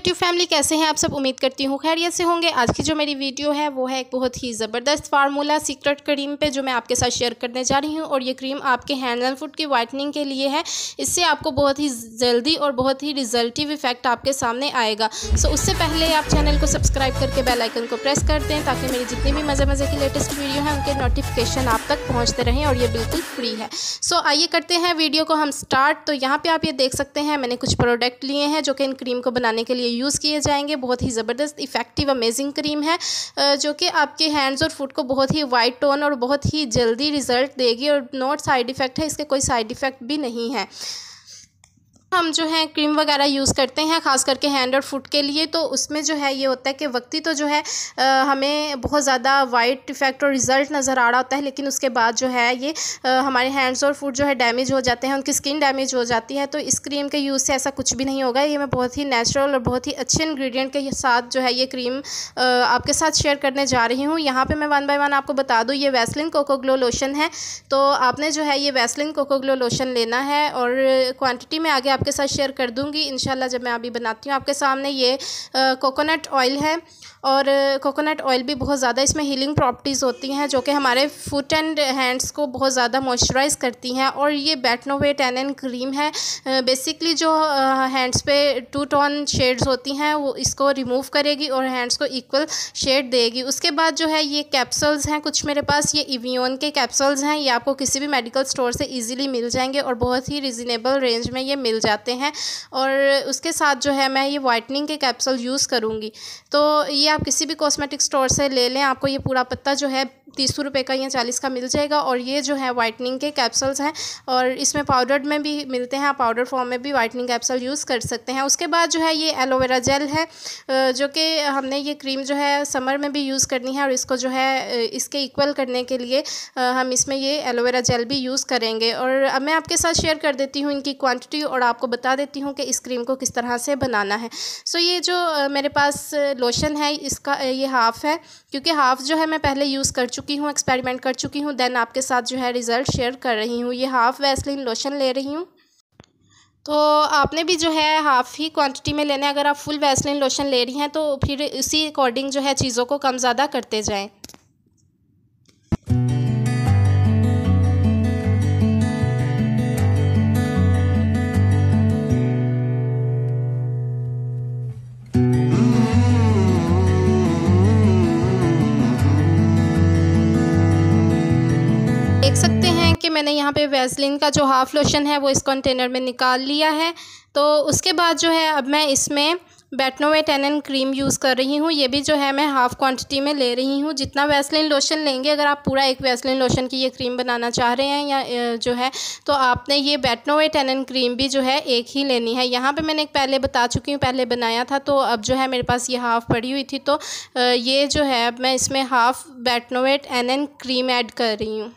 YouTube family, कैसे हैं आप सब। उम्मीद करती हूँ खैरियत से होंगे। आज की जो मेरी वीडियो है वो है एक बहुत ही ज़बरदस्त फार्मूला सीक्रेट क्रीम पे जो मैं आपके साथ शेयर करने जा रही हूँ। और ये क्रीम आपके हैंड एंड फुट की वाइटनिंग के लिए है। इससे आपको बहुत ही जल्दी और बहुत ही रिजल्टिव इफेक्ट आपके सामने आएगा। सो उससे पहले आप चैनल को सब्सक्राइब करके बेल आइकन को प्रेस कर दें ताकि मेरी जितनी भी मज़े की लेटेस्ट वीडियो हैं उनके नोटिफिकेशन आप तक पहुँचते रहें। और ये बिल्कुल फ्री है। सो आइए करते हैं वीडियो को हम स्टार्ट। तो यहाँ पर आप ये देख सकते हैं मैंने कुछ प्रोडक्ट लिए हैं जो कि इन क्रीम को बनाने के लिए यूज़ किए जाएंगे। बहुत ही ज़बरदस्त इफेक्टिव अमेजिंग क्रीम है जो कि आपके हैंड्स और फुट को बहुत ही वाइट टोन और बहुत ही जल्दी रिजल्ट देगी। और नॉट साइड इफ़ेक्ट है, इसके कोई साइड इफ़ेक्ट भी नहीं है। हम जो है क्रीम वगैरह यूज़ करते हैं ख़ास करके हैंड और फुट के लिए, तो उसमें जो है ये होता है कि वक्ती तो जो है हमें बहुत ज़्यादा वाइट इफ़ेक्ट और रिज़ल्ट नज़र आ रहा होता है, लेकिन उसके बाद जो है ये हमारे हैंड्स और फुट जो है डैमेज हो जाते हैं, उनकी स्किन डैमेज हो जाती है। तो इस क्रीम के यूज़ से ऐसा कुछ भी नहीं होगा। ये मैं बहुत ही नेचुरल और बहुत ही अच्छे इंग्रेडिएंट के साथ जो है ये क्रीम आपके साथ शेयर करने जा रही हूँ। यहाँ पर मैं वन बाय वन आपको बता दूँ। ये वैसलिन कोको ग्लो लोशन है। तो आपने जो है ये वैसलिन कोको ग्लो लोशन लेना है और क्वान्टिटी में आगे आपके साथ शेयर कर दूंगी इंशाल्लाह जब मैं अभी बनाती हूँ आपके सामने। ये कोकोनट ऑयल है और कोकोनट ऑयल भी बहुत ज़्यादा इसमें हीलिंग प्रॉपर्टीज़ होती हैं जो कि हमारे फुट एंड हैंड्स को बहुत ज़्यादा मॉइस्चराइज़ करती हैं। और ये बेटनोवेट एन एन क्रीम है। बेसिकली जो हैंड्स पे टू टोन शेड्स होती हैं वो इसको रिमूव करेगी और हैंड्स को इक्वल शेड देगी। उसके बाद जो है ये कैप्सूल्स हैं कुछ मेरे पास। ये एवियन के कैप्सूल्स हैं। ये आपको किसी भी मेडिकल स्टोर से ईजिली मिल जाएंगे और बहुत ही रिजनेबल रेंज में ये मिल जाते हैं। और उसके साथ जो है मैं ये वाइटनिंग के कैप्सूल यूज़ करूँगी। तो ये आप किसी भी कॉस्मेटिक स्टोर से ले लें। आपको ये पूरा पत्ता जो है 30 रुपये का या 40 का मिल जाएगा। और ये जो है वाइटनिंग के कैप्सूल्स हैं और इसमें पाउडर में भी मिलते हैं। आप पाउडर फॉर्म में भी वाइटनिंग कैप्सूल यूज़ कर सकते हैं। उसके बाद जो है ये एलोवेरा जेल है जो कि हमने ये क्रीम जो है समर में भी यूज़ करनी है। और इसको जो है इसके इक्वल करने के लिए हम इसमें ये एलोवेरा जेल भी यूज़ करेंगे। और अब मैं आपके साथ शेयर कर देती हूँ इनकी क्वान्टिटी और आपको बता देती हूँ कि इस क्रीम को किस तरह से बनाना है। सो ये जो मेरे पास लोशन है इसका ये हाफ़ है, क्योंकि हाफ़ जो है मैं पहले यूज़ कर चुकी हूँ, एक्सपेरिमेंट कर चुकी हूँ, देन आपके साथ जो है रिज़ल्ट शेयर कर रही हूँ। ये हाफ़ वैसलिन लोशन ले रही हूँ। तो आपने भी जो है हाफ़ ही क्वांटिटी में लेना है। अगर आप फुल वैसलिन लोशन ले रही हैं तो फिर इसी अकॉर्डिंग जो है चीज़ों को कम ज़्यादा करते जाएं। देख सकते हैं कि मैंने यहाँ पे वैसलिन का जो हाफ़ लोशन है वो इस कंटेनर में निकाल लिया है। तो उसके बाद जो है अब मैं इसमें Betnovate N N cream use कर रही हूँ। ये भी जो है मैं हाफ़ क्वांटिटी में ले रही हूँ। जितना वैसलिन लोशन लेंगे, अगर आप पूरा एक वैसलिन लोशन की ये क्रीम बनाना चाह रहे हैं या जो है तो आपने ये बेटनोवेट एन एन क्रीम भी जो है एक ही लेनी है। यहाँ पे मैंने पहले बता चुकी हूँ, पहले बनाया था। तो अब जो है मेरे पास ये हाफ़ पड़ी हुई थी, तो ये जो है अब मैं इसमें half Betnovate N N cream add कर रही हूँ।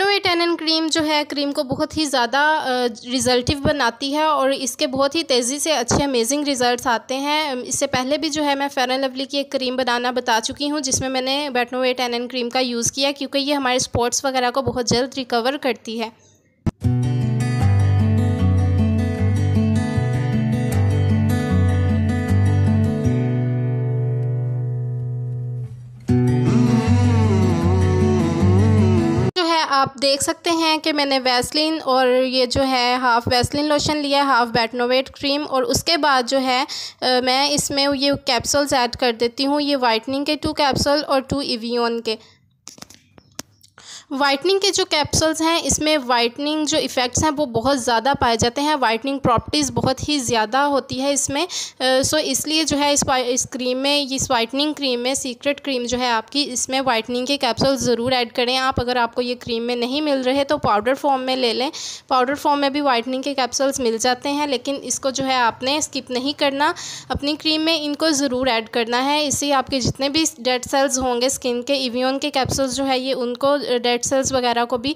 बेटनोवेट एन एन क्रीम जो है क्रीम को बहुत ही ज़्यादा रिजल्टिव बनाती है और इसके बहुत ही तेज़ी से अच्छे अमेजिंग रिजल्ट्स आते हैं। इससे पहले भी जो है मैं फेयर एंड लवली की एक क्रीम बनाना बता चुकी हूँ जिसमें मैंने बेटनोवेट एन एन क्रीम का यूज़ किया, क्योंकि ये हमारे स्पॉट्स वगैरह को बहुत जल्द रिकवर करती है। आप देख सकते हैं कि मैंने वैसलिन और ये जो है हाफ़ वैसलिन लोशन लिया, हाफ़ बेटनोवेट क्रीम। और उसके बाद जो है मैं इसमें ये कैप्सूल्स ऐड कर देती हूँ। ये वाइटनिंग के 2 कैप्सूल और 2 एवियन के। वाइटनिंग के जो कैप्सूल्स हैं इसमें वाइटनिंग जो इफ़ेक्ट्स हैं वो बहुत ज़्यादा पाए जाते हैं। वाइटनिंग प्रॉपर्टीज़ बहुत ही ज़्यादा होती है इसमें। सो इसलिए जो है इस क्रीम में, इस वाइटनिंग क्रीम में, सीक्रेट क्रीम जो है आपकी, इसमें वाइटनिंग के कैप्सूल ज़रूर ऐड करें आप। अगर आपको ये क्रीम में नहीं मिल रहे तो पाउडर फॉर्म में ले लें। पाउडर फॉर्म में भी वाइटनिंग के कैप्सूल्स मिल जाते हैं, लेकिन इसको जो है आपने स्किप नहीं करना, अपनी क्रीम में इनको ज़रूर ऐड करना है। इससे आपके जितने भी डेड सेल्स होंगे स्किन के, एवियन के कैप्सूल्स जो है ये उनको, डेड सेल्स वगैरह को भी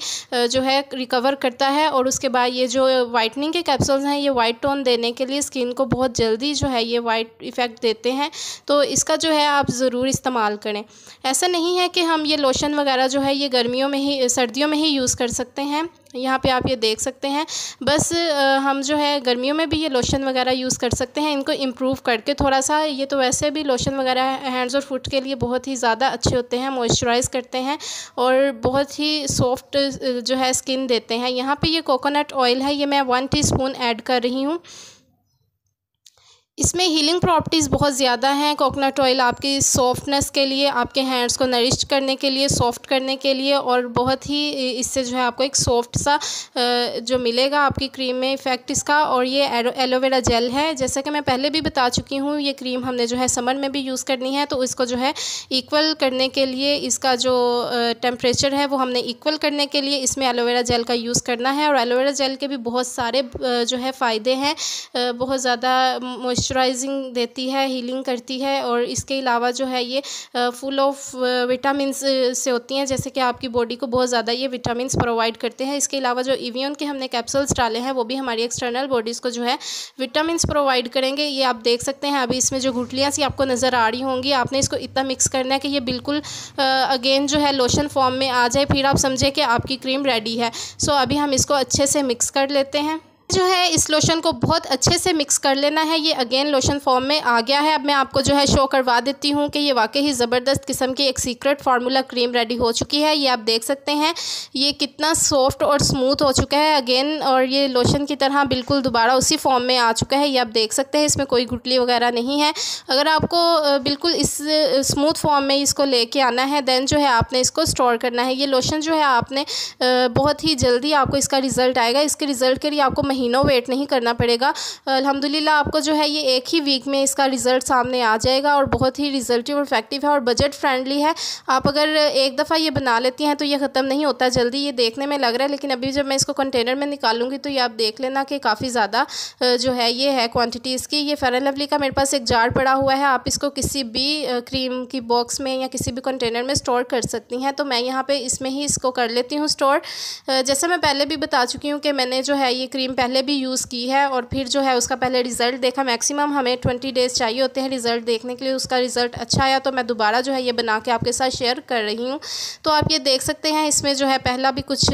जो है रिकवर करता है। और उसके बाद ये जो वाइटनिंग के कैप्सूल्स हैं ये वाइट टोन देने के लिए स्किन को बहुत जल्दी जो है ये वाइट इफ़ेक्ट देते हैं। तो इसका जो है आप ज़रूर इस्तेमाल करें। ऐसा नहीं है कि हम ये लोशन वगैरह जो है ये गर्मियों में ही, सर्दियों में ही यूज़ कर सकते हैं। यहाँ पे आप ये देख सकते हैं। बस हम जो है गर्मियों में भी ये लोशन वगैरह यूज़ कर सकते हैं इनको इम्प्रूव करके थोड़ा सा। ये तो वैसे भी लोशन वगैरह हैंड्स और फुट के लिए बहुत ही ज़्यादा अच्छे होते हैं, मॉइस्चराइज़ करते हैं और बहुत ही सॉफ्ट जो है स्किन देते हैं। यहाँ पे ये कोकोनट ऑयल है, ये मैं 1 टीस्पून ऐड कर रही हूँ। इसमें हीलिंग प्रॉपर्टीज़ बहुत ज़्यादा हैं। कोकोनट ऑयल आपकी सॉफ्टनेस के लिए, आपके हैंड्स को नरिश करने के लिए, सॉफ़्ट करने के लिए, और बहुत ही इससे जो है आपको एक सॉफ्ट सा जो मिलेगा आपकी क्रीम में इफ़ेक्ट इसका। और ये एलोवेरा जेल है, जैसा कि मैं पहले भी बता चुकी हूँ, ये क्रीम हमने जो है समर में भी यूज़ करनी है, तो इसको जो है इक्वल करने के लिए, इसका जो टेम्परेचर है वो हमने इक्वल करने के लिए इसमें एलोवेरा जेल का यूज़ करना है। और एलोवेरा जेल के भी बहुत सारे जो है फ़ायदे हैं, बहुत ज़्यादा मॉइस्चराइजिंग देती है, हीलिंग करती है, और इसके अलावा जो है ये फुल ऑफ विटामिन से होती हैं, जैसे कि आपकी बॉडी को बहुत ज़्यादा ये विटामिन प्रोवाइड करते हैं। इसके अलावा जो एवियन के हमने कैप्सूल्स डाले हैं वो भी हमारी एक्सटर्नल बॉडीज़ को जो है विटामिन प्रोवाइड करेंगे। ये आप देख सकते हैं, अभी इसमें जो गुठलियाँ सी आपको नज़र आ रही होंगी, आपने इसको इतना मिक्स करना है कि ये बिल्कुल अगेन जो है लोशन फॉर्म में आ जाए, फिर आप समझे कि आपकी क्रीम रेडी है। सो अभी हम इसको अच्छे से मिक्स कर लेते हैं। जो है इस लोशन को बहुत अच्छे से मिक्स कर लेना है। ये अगेन लोशन फॉर्म में आ गया है। अब मैं आपको जो है शो करवा देती हूँ कि ये वाकई ही ज़बरदस्त किस्म की एक सीक्रेट फार्मूला क्रीम रेडी हो चुकी है। ये आप देख सकते हैं ये कितना सॉफ्ट और स्मूथ हो चुका है अगेन, और ये लोशन की तरह बिल्कुल दोबारा उसी फॉर्म में आ चुका है। ये आप देख सकते हैं, इसमें कोई गुठली वगैरह नहीं है। अगर आपको बिल्कुल इस स्मूथ फॉर्म में इसको लेके आना है, देन जो है आपने इसको स्टोर करना है। ये लोशन जो है आपने बहुत ही जल्दी आपको इसका रिज़ल्ट आएगा। इसके रिज़ल्ट के लिए आपको महीनों वेट नहीं करना पड़ेगा। अल्हम्दुलिल्लाह आपको जो है ये एक ही वीक में इसका रिज़ल्ट सामने आ जाएगा, और बहुत ही रिजल्टिव और इफेक्टिव है और बजट फ्रेंडली है। आप अगर एक दफ़ा ये बना लेती हैं तो ये ख़त्म नहीं होता जल्दी, ये देखने में लग रहा है, लेकिन अभी जब मैं इसको कंटेनर में निकालूंगी तो ये आप देख लेना कि काफ़ी ज़्यादा जो है ये है क्वान्टिटी इसकी। ये फेयर एंड लवली का मेरे पास एक जार पड़ा हुआ है, आप इसको किसी भी क्रीम की बॉक्स में या किसी भी कंटेनर में स्टोर कर सकती हैं। तो मैं यहाँ पर इसमें ही इसको कर लेती हूँ स्टोर। जैसा मैं पहले भी बता चुकी हूँ कि मैंने जो है ये क्रीम पहले भी यूज़ की है और फिर जो है उसका पहले रिज़ल्ट देखा। मैक्सिमम हमें 20 डेज़ चाहिए होते हैं रिज़ल्ट देखने के लिए। उसका रिज़ल्ट अच्छा आया तो मैं दोबारा जो है ये बना के आपके साथ शेयर कर रही हूँ। तो आप ये देख सकते हैं, इसमें जो है पहला भी कुछ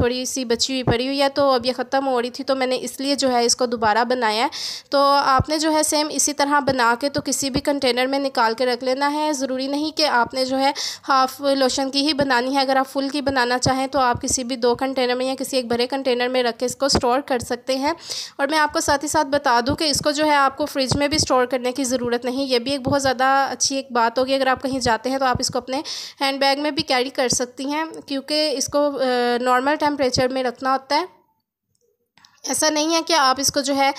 थोड़ी सी बची हुई पड़ी हुई है, तो अब ये ख़त्म हो रही थी तो मैंने इसलिए जो है इसको दोबारा बनाया। तो आपने जो है सेम इसी तरह बना के तो किसी भी कंटेनर में निकाल के रख लेना है। ज़रूरी नहीं कि आपने जो है हाफ़ लोशन की ही बनानी है, अगर आप फुल की बनाना चाहें तो आप किसी भी 2 कंटेनर में या किसी एक भरे कंटेनर में रख के इसको स्टोर कर सकते हैं। और मैं आपको साथ ही साथ बता दूं कि इसको जो है आपको फ्रिज में भी स्टोर करने की ज़रूरत नहीं। ये भी एक बहुत ज़्यादा अच्छी एक बात होगी, अगर आप कहीं जाते हैं तो आप इसको अपने हैंड बैग में भी कैरी कर सकती हैं, क्योंकि इसको नॉर्मल टेम्परेचर में रखना होता है। ऐसा नहीं है कि आप इसको जो है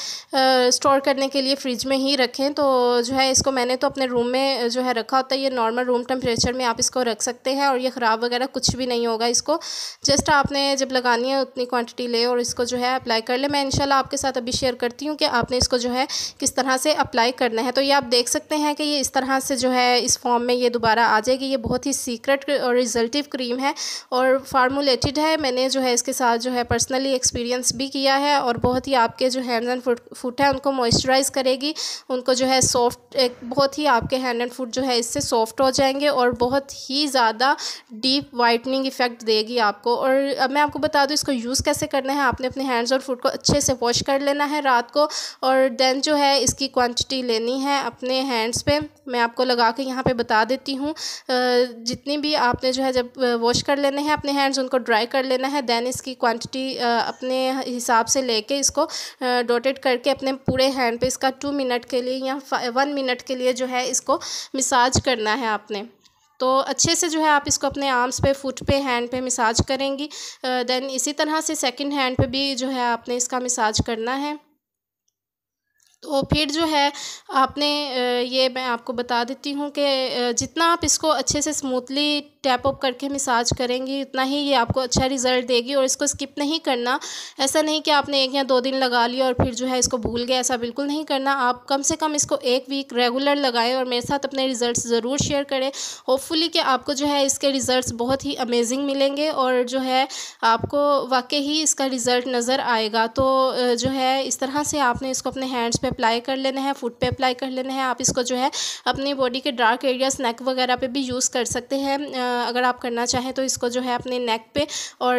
स्टोर करने के लिए फ्रिज में ही रखें। तो जो है इसको मैंने तो अपने रूम में जो है रखा होता है, ये नॉर्मल रूम टेम्परेचर में आप इसको रख सकते हैं और ये ख़राब वगैरह कुछ भी नहीं होगा। इसको जस्ट आपने जब लगानी है उतनी क्वांटिटी ले और इसको जो है अप्लाई कर ले। मैं इंशाल्लाह आपके साथ अभी शेयर करती हूँ कि आपने इसको जो है किस तरह से अप्लाई करना है। तो ये आप देख सकते हैं कि ये इस तरह से जो है इस फॉर्म में ये दोबारा आ जाएगी। ये बहुत ही सीक्रेट और रिजल्टिव क्रीम है और फार्मूलेटेड है। मैंने जो है इसके साथ जो है पर्सनली एक्सपीरियंस भी किया है और बहुत ही आपके जो हैंड एंड फुट है उनको मॉइस्चराइज करेगी, उनको जो है सॉफ्ट, एक बहुत ही आपके हैंड एंड फुट जो है इससे सॉफ्ट हो जाएंगे और बहुत ही ज़्यादा डीप वाइटनिंग इफेक्ट देगी आपको। और अब मैं आपको बता दूं इसको यूज़ कैसे करना है। आपने अपने हैंड्स और फुट को अच्छे से वॉश कर लेना है रात को, और देन जो है इसकी क्वान्टिटी लेनी है अपने हैंड्स पर। मैं आपको लगा के यहाँ पर बता देती हूँ। जितनी भी आपने जो है जब वॉश कर लेने हैं अपने हैंड्स, उनको ड्राई कर लेना है, देन इसकी क्वान्टिटी अपने हिसाब से लेके इसको डॉटेड करके अपने पूरे हैंड पे इसका 2 मिनट के लिए या 1 मिनट के लिए जो है इसको मसाज करना है आपने। तो अच्छे से जो है आप इसको अपने आर्म्स पे, फुट पे, हैंड पे मसाज करेंगी। देन इसी तरह से सेकंड हैंड पे भी जो है आपने इसका मसाज करना है। तो फिर जो है आपने ये मैं आपको बता देती हूँ कि जितना आप इसको अच्छे से स्मूथली टैप अप करके मसाज करेंगी उतना ही ये आपको अच्छा रिज़ल्ट देगी। और इसको स्किप नहीं करना, ऐसा नहीं कि आपने 1 या 2 दिन लगा लिया और फिर जो है इसको भूल गए, ऐसा बिल्कुल नहीं करना। आप कम से कम इसको 1 वीक रेगुलर लगाएं और मेरे साथ अपने रिज़ल्ट ज़रूर शेयर करें। होपफुली कि आपको जो है इसके रिज़ल्ट बहुत ही अमेजिंग मिलेंगे और जो है आपको वाकई ही इसका रिज़ल्ट नज़र आएगा। तो जो है इस तरह से आपने इसको अपने हैंड्स पर अप्लाई कर लेने हैं, फुट पे अप्लाई कर लेने हैं। आप इसको जो है अपनी बॉडी के डार्क एरियाज, नेक वगैरह पे भी यूज़ कर सकते हैं। अगर आप करना चाहें तो इसको जो है अपने नेक पे और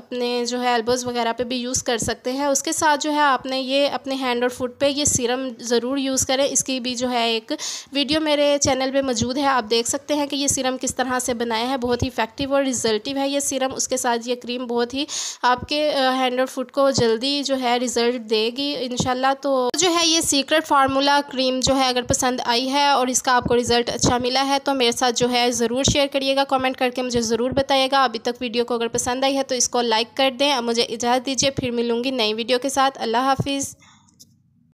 अपने जो है एल्बोज़ वगैरह पे भी यूज़ कर सकते हैं। उसके साथ जो है आपने ये अपने हैंड और फुट पे ये सीरम ज़रूर यूज़ करें। इसकी भी जो है एक वीडियो मेरे चैनल पर मौजूद है, आप देख सकते हैं कि ये सीरम किस तरह से बनाया है। बहुत ही इफेक्टिव और रिजल्टिव है ये सीरम। उसके साथ ये क्रीम बहुत ही आपके हैंड और फुट को जल्दी जो है रिजल्ट देगी इंशाल्लाह। तो जो है ये सीक्रेट फार्मूला क्रीम जो है अगर पसंद आई है और इसका आपको रिजल्ट अच्छा मिला है तो मेरे साथ जो है ज़रूर शेयर करिएगा, कमेंट करके मुझे ज़रूर बताइएगा। अभी तक वीडियो को अगर पसंद आई है तो इसको लाइक कर दें। अब मुझे इजाज़त दीजिए, फिर मिलूँगी नई वीडियो के साथ। अल्लाह हाफिज़।